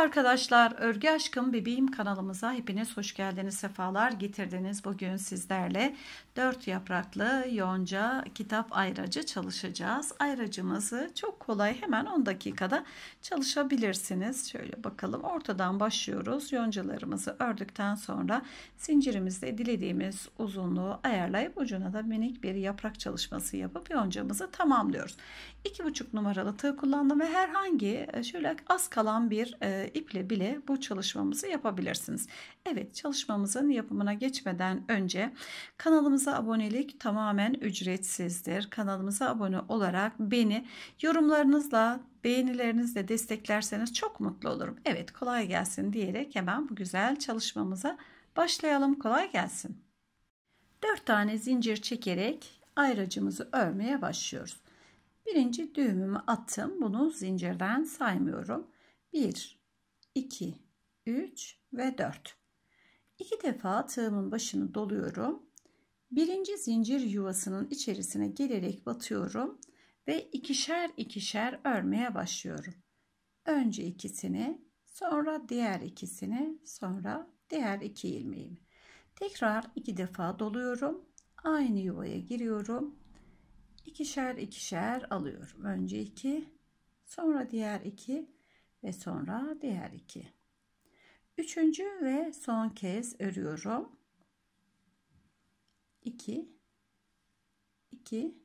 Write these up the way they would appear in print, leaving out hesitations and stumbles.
Merhaba arkadaşlar, Örgü Aşkım Bebeğim kanalımıza hepiniz hoş geldiniz, sefalar getirdiniz. Bugün sizlerle 4 yapraklı yonca kitap ayracı çalışacağız. Ayracımızı çok kolay, hemen 10 dakikada çalışabilirsiniz. Şöyle bakalım, ortadan başlıyoruz. Yoncalarımızı ördükten sonra zincirimizde dilediğimiz uzunluğu ayarlayıp ucuna da minik bir yaprak çalışması yapıp yoncamızı tamamlıyoruz. 2,5 numaralı tığ kullandım ve herhangi şöyle az kalan bir iple bile bu çalışmamızı yapabilirsiniz. Evet, çalışmamızın yapımına geçmeden önce kanalımıza abonelik tamamen ücretsizdir. Kanalımıza abone olarak beni yorumlarınızla, beğenilerinizle desteklerseniz çok mutlu olurum. Evet, kolay gelsin diyerek hemen bu güzel çalışmamıza başlayalım. Kolay gelsin. 4 tane zincir çekerek ayracımızı örmeye başlıyoruz. Birinci düğümümü attım. Bunu zincirden saymıyorum. 1, 2, 3 ve 4. 2 defa tığımın başını doluyorum. Birinci zincir yuvasının içerisine gelerek batıyorum ve ikişer ikişer örmeye başlıyorum. Önce ikisini, sonra diğer ikisini, sonra diğer iki ilmeğimi. Tekrar 2 defa doluyorum. Aynı yuvaya giriyorum. İkişer ikişer alıyorum. Önce 2, sonra diğer 2 ve sonra diğer 2. Üçüncü ve son kez örüyorum. 2, 2,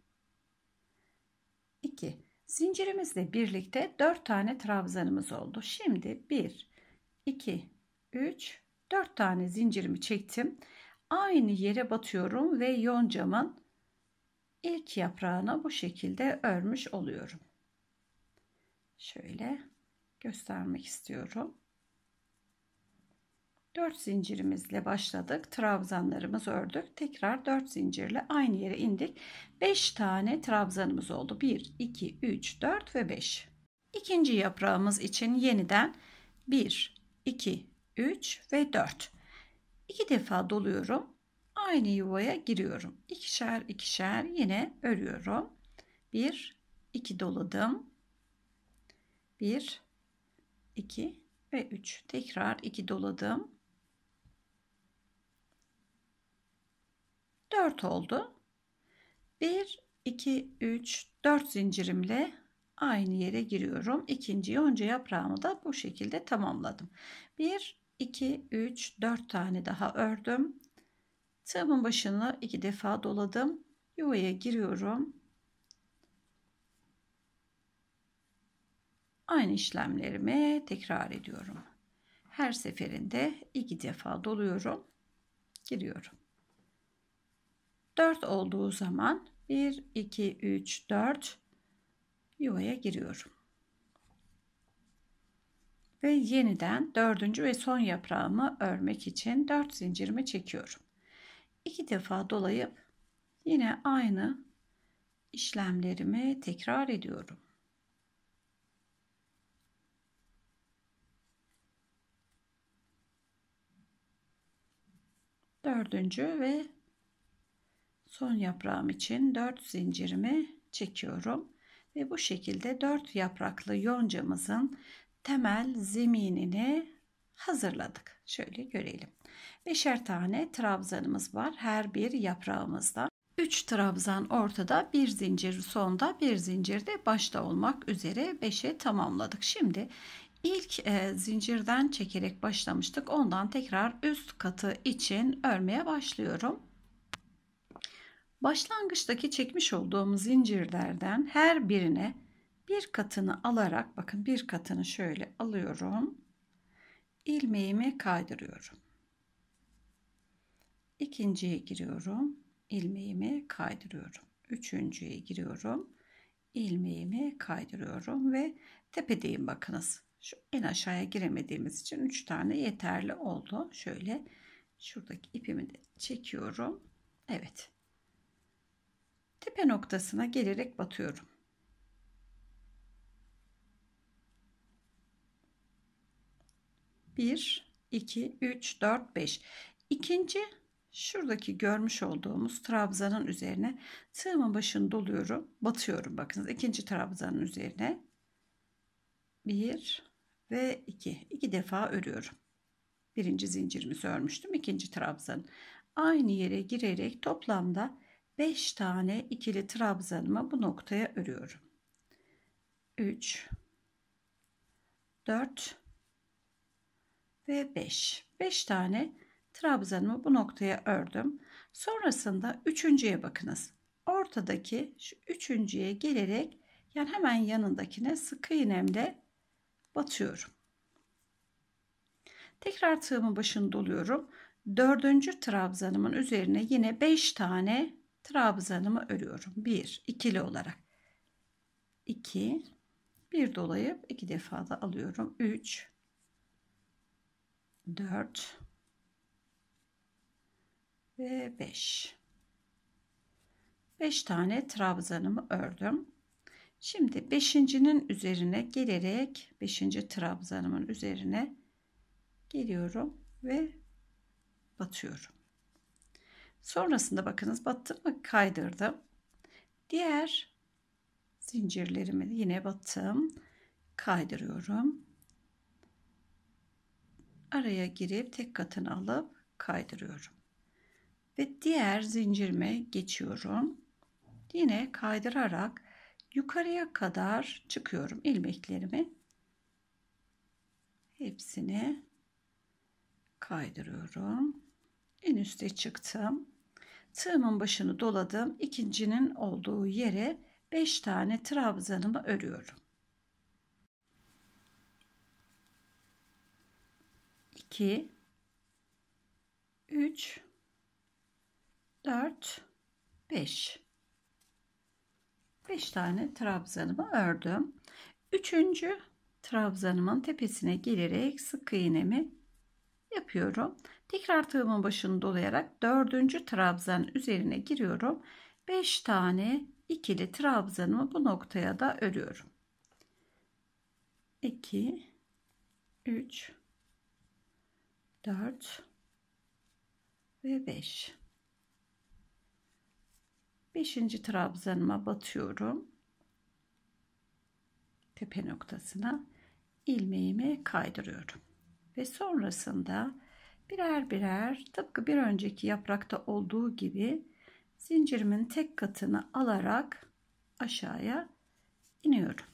2. Zincirimizle birlikte 4 tane trabzanımız oldu. Şimdi 1, 2, 3, 4 tane zincirimi çektim. Aynı yere batıyorum ve yoncamın ilk yaprağını bu şekilde örmüş oluyorum. Şöyle göstermek istiyorum. 4 zincirimizle başladık. Trabzanlarımızı ördük. Tekrar 4 zincirle aynı yere indik. 5 tane trabzanımız oldu. 1, 2, 3, 4 ve 5. İkinci yaprağımız için yeniden 1, 2, 3 ve 4. 2 defa doluyorum. Aynı yuvaya giriyorum. İkişer ikişer yine örüyorum. 1, 2 doladım. 1, 2 ve 3. Tekrar 2 doladım. 4 oldu. 1, 2, 3, 4 zincirimle aynı yere giriyorum. İkinci yonca yaprağımı da bu şekilde tamamladım. 1, 2, 3, 4 tane daha ördüm. Tığımın başını 2 defa doladım. Yuvaya giriyorum. Aynı işlemlerimi tekrar ediyorum. Her seferinde 2 defa doluyorum. Giriyorum. 4 olduğu zaman 1, 2, 3, 4 yuvaya giriyorum. Ve yeniden 4. ve son yaprağımı örmek için 4 zincirimi çekiyorum. 2 defa dolayıp yine aynı işlemlerimi tekrar ediyorum. Dördüncü ve son yaprağım için 4 zincirimi çekiyorum ve bu şekilde 4 yapraklı yoncamızın temel zeminini hazırladık. Şöyle görelim. 5'er tane trabzanımız var her bir yaprağımızda. 3 trabzan ortada, bir zincir sonda, bir zincir de başta olmak üzere 5'e tamamladık. Şimdi İlk zincirden çekerek başlamıştık. Ondan tekrar üst katı için örmeye başlıyorum. Başlangıçtaki çekmiş olduğum zincirlerden her birine bir katını alarak, bakın bir katını şöyle alıyorum. İlmeğimi kaydırıyorum. İkinciye giriyorum. İlmeğimi kaydırıyorum. Üçüncüye giriyorum. İlmeğimi kaydırıyorum ve tepedeyim, bakınız. Şu en aşağıya giremediğimiz için 3 tane yeterli oldu. Şöyle şuradaki ipimi de çekiyorum. Evet. Tepe noktasına gelerek batıyorum. Bir, iki, üç, dört, beş. İkinci şuradaki görmüş olduğumuz trabzanın üzerine tığımın başını doluyorum. Batıyorum, bakınız ikinci trabzanın üzerine. 1, ve 2 defa örüyorum. Birinci zincirimi örmüştüm, ikinci trabzan. Aynı yere girerek toplamda 5 tane ikili trabzanımı bu noktaya örüyorum. 3 4 ve 5 tane trabzanımı bu noktaya ördüm. Sonrasında üçüncüye bakınız. Ortadaki şu üçüncüye gelerek, yani hemen yanındakine sıkı iğnemle batıyorum. Tekrar tığımın başını doluyorum. Dördüncü trabzanımın üzerine yine 5 tane trabzanımı örüyorum. Bir ikili olarak. 2 bir dolayıp 2 defa da alıyorum. 3 4 ve 5 tane trabzanımı ördüm. Şimdi 5.'nin üzerine gelerek 5. trabzanımın üzerine geliyorum ve batıyorum. Sonrasında bakınız battım mı kaydırdım. Diğer zincirlerimi yine battım, kaydırıyorum. Araya girip tek katını alıp kaydırıyorum. Ve diğer zincirime geçiyorum. Yine kaydırarak yukarıya kadar çıkıyorum. İlmeklerimi hepsini kaydırıyorum. En üste çıktım. Tığımın başını doladım. İkincinin olduğu yere 5 tane trabzanımı örüyorum. 2 3 4 5 tane trabzanımı ördüm. 3. trabzanımın tepesine gelerek sık iğnemi yapıyorum. Tekrar tığımın başını dolayarak 4. trabzan üzerine giriyorum. 5 tane ikili trabzanımı bu noktaya da örüyorum. 2 3 4 ve 5. trabzanıma batıyorum. Tepe noktasına ilmeğimi kaydırıyorum. Ve sonrasında birer birer tıpkı bir önceki yaprakta olduğu gibi zincirimin tek katını alarak aşağıya iniyorum.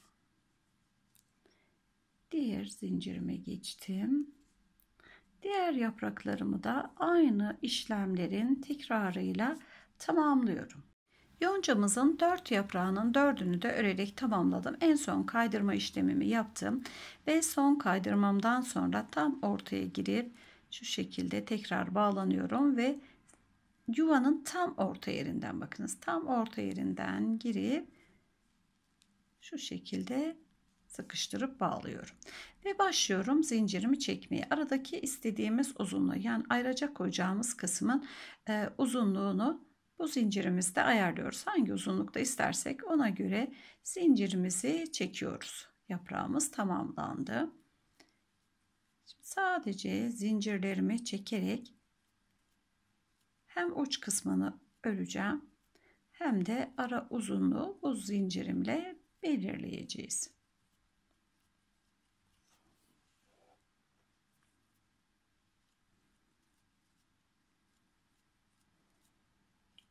Diğer zincirime geçtim. Diğer yapraklarımı da aynı işlemlerin tekrarıyla tamamlıyorum. Yoncamızın 4 yaprağının 4'ünü de örerek tamamladım. En son kaydırma işlemimi yaptım ve son kaydırmamdan sonra tam ortaya girip şu şekilde tekrar bağlanıyorum ve yuvanın tam orta yerinden, bakınız tam orta yerinden girip şu şekilde sıkıştırıp bağlıyorum ve başlıyorum zincirimi çekmeye. Aradaki istediğimiz uzunluğu, yani ayıracak koyacağımız kısmın uzunluğunu bu zincirimizde ayarlıyoruz. Hangi uzunlukta istersek ona göre zincirimizi çekiyoruz. Yaprağımız tamamlandı. Şimdi sadece zincirlerimi çekerek hem uç kısmını öreceğim hem de ara uzunluğu bu zincirimle belirleyeceğiz.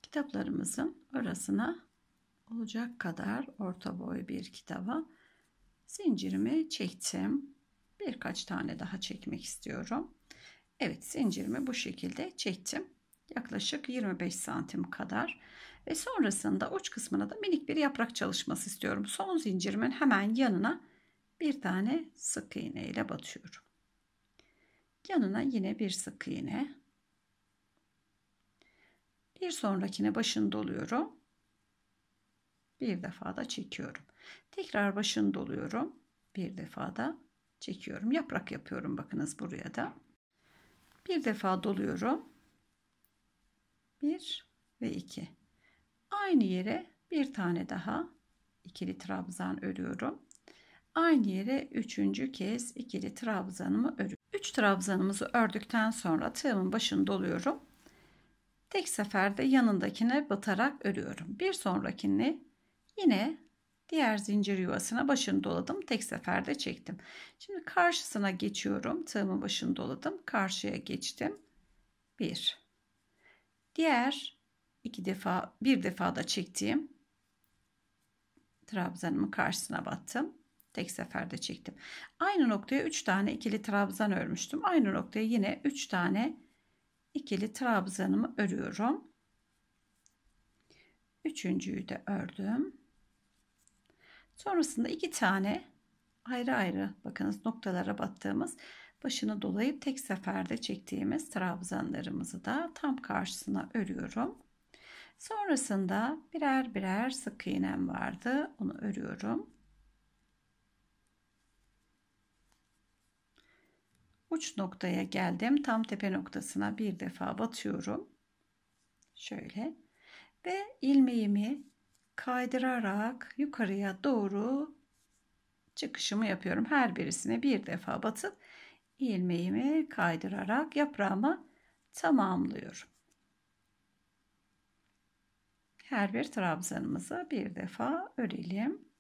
Kitaplarımızın arasına olacak kadar orta boy bir kitaba zincirimi çektim. Birkaç tane daha çekmek istiyorum. Evet, zincirimi bu şekilde çektim. Yaklaşık 25 santim kadar ve sonrasında uç kısmına da minik bir yaprak çalışması istiyorum. Son zincirimin hemen yanına bir tane sık iğne ile batıyorum. Yanına yine bir sık iğne. Bir sonrakine başını doluyorum. Bir defa da çekiyorum. Tekrar başını doluyorum. Bir defa da çekiyorum. Yaprak yapıyorum bakınız buraya da. Bir defa doluyorum. 1 ve 2. Aynı yere bir tane daha ikili trabzan örüyorum. Aynı yere 3. kez ikili trabzanımı örüyorum. 3 trabzanımızı ördükten sonra tığımın başını doluyorum. Tek seferde yanındakine batarak örüyorum. Bir sonrakini yine Diğer zincir yuvasına başını doladım. Tek seferde çektim. Şimdi karşısına geçiyorum. Tığımın başını doladım. Karşıya geçtim. 1. Diğer 2 defa, 1 defa da çektiğim trabzanımın karşısına battım. Tek seferde çektim. Aynı noktaya 3 tane ikili trabzan örmüştüm. Aynı noktaya yine 3 tane ikili trabzanımı örüyorum. Üçüncüyü de ördüm. Sonrasında 2 tane ayrı ayrı, bakınız, noktalara battığımız, başını dolayıp tek seferde çektiğimiz trabzanlarımızı da tam karşısına örüyorum. Sonrasında birer birer sık iğnem vardı. Onu örüyorum. Uç noktaya geldim. Tam tepe noktasına bir defa batıyorum. Şöyle. Ve ilmeğimi kaydırarak yukarıya doğru çıkışımı yapıyorum. Her birisine bir defa batıp ilmeğimi kaydırarak yaprağımı tamamlıyorum. Her bir trabzanımızı bir defa örelim.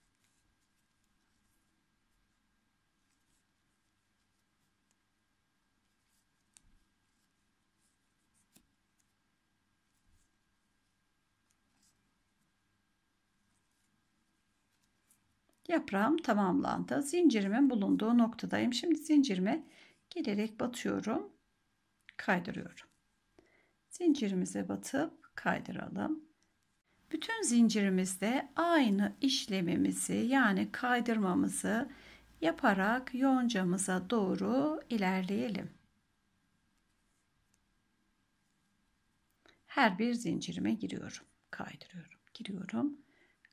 Yaprağım tamamlandı. Zincirimin bulunduğu noktadayım. Şimdi zincirime gelerek batıyorum. Kaydırıyorum. Zincirimize batıp kaydıralım. Bütün zincirimizde aynı işlemimizi, yani kaydırmamızı yaparak yoncamıza doğru ilerleyelim. Her bir zincirime giriyorum. Kaydırıyorum. Giriyorum.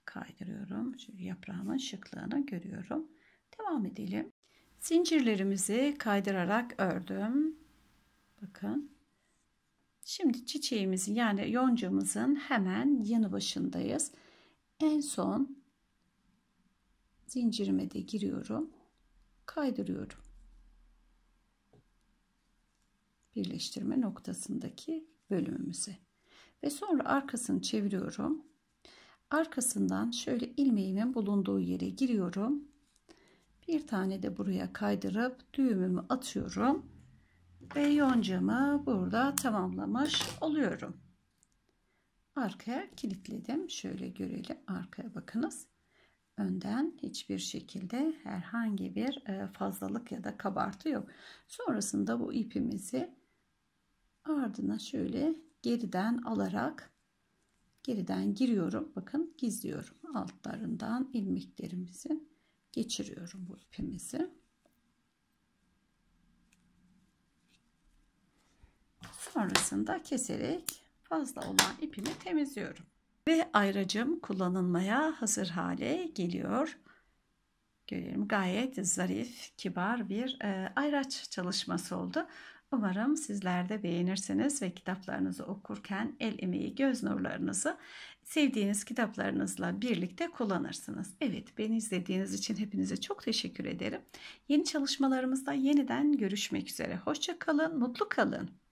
Kaydırıyorum. Şu yaprağımın şıklığını görüyorum. Devam edelim. Zincirlerimizi kaydırarak ördüm. Bakın. Şimdi çiçeğimizin, yani yoncamızın hemen yanı başındayız. En son zincirime de giriyorum. Kaydırıyorum. Birleştirme noktasındaki bölümümüze. Ve sonra arkasını çeviriyorum. Arkasından şöyle ilmeğimin bulunduğu yere giriyorum. Bir tane de buraya kaydırıp düğümümü atıyorum. Ve yoncamı burada tamamlamış oluyorum. Arkaya kilitledim. Şöyle görelim. Arkaya bakınız. Önden hiçbir şekilde herhangi bir fazlalık ya da kabartı yok. Sonrasında bu ipimizi ardına şöyle geriden alarak geriden giriyorum. Bakın, gizliyorum. Altlarından ilmeklerimizi geçiriyorum bu ipimizi. Sonrasında keserek fazla olan ipimi temizliyorum. Ve ayracım kullanılmaya hazır hale geliyor. Görelim, gayet zarif, kibar bir ayraç çalışması oldu. Umarım sizler de beğenirsiniz ve kitaplarınızı okurken el emeği, göz nurlarınızı sevdiğiniz kitaplarınızla birlikte kullanırsınız. Evet, beni izlediğiniz için hepinize çok teşekkür ederim. Yeni çalışmalarımızda yeniden görüşmek üzere. Hoşça kalın, mutlu kalın.